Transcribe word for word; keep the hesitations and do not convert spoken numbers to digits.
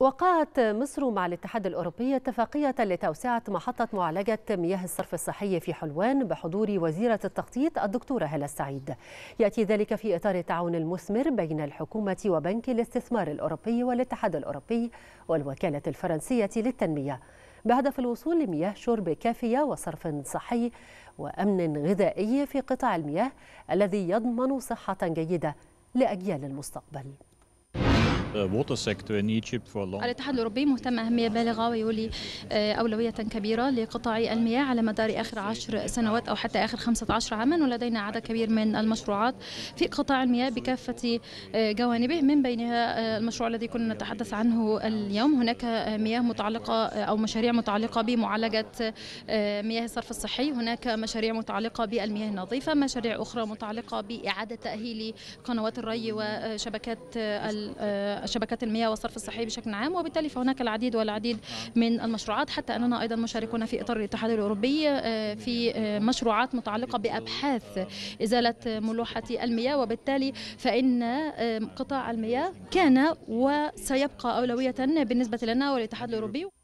وقعت مصر مع الاتحاد الأوروبي اتفاقية لتوسعة محطة معالجة مياه الصرف الصحي في حلوان بحضور وزيرة التخطيط الدكتورة هلا السعيد. يأتي ذلك في إطار التعاون المثمر بين الحكومة وبنك الاستثمار الأوروبي والاتحاد الأوروبي والوكالة الفرنسية للتنمية، بهدف الوصول لمياه شرب كافية وصرف صحي وأمن غذائي في قطاع المياه الذي يضمن صحة جيدة لأجيال المستقبل. الاتحاد الأوروبي مهتم أهمية بالغة ويولي أولوية كبيرة لقطاع المياه على مدار آخر عشر سنوات أو حتى آخر خمسة عشر عاما، ولدينا عدد كبير من المشروعات في قطاع المياه بكافة جوانبه، من بينها المشروع الذي كنا نتحدث عنه اليوم. هناك مياه متعلقة أو مشاريع متعلقة بمعالجة مياه الصرف الصحي، هناك مشاريع متعلقة بالمياه النظيفة، مشاريع أخرى متعلقة بإعادة تأهيل قنوات الري وشبكات شبكات المياه والصرف الصحي بشكل عام، وبالتالي فهناك العديد والعديد من المشروعات، حتى أننا أيضا مشاركون في إطار الاتحاد الأوروبي في مشروعات متعلقة بأبحاث إزالة ملوحة المياه، وبالتالي فإن قطاع المياه كان وسيبقى أولوية بالنسبة لنا والاتحاد الأوروبي.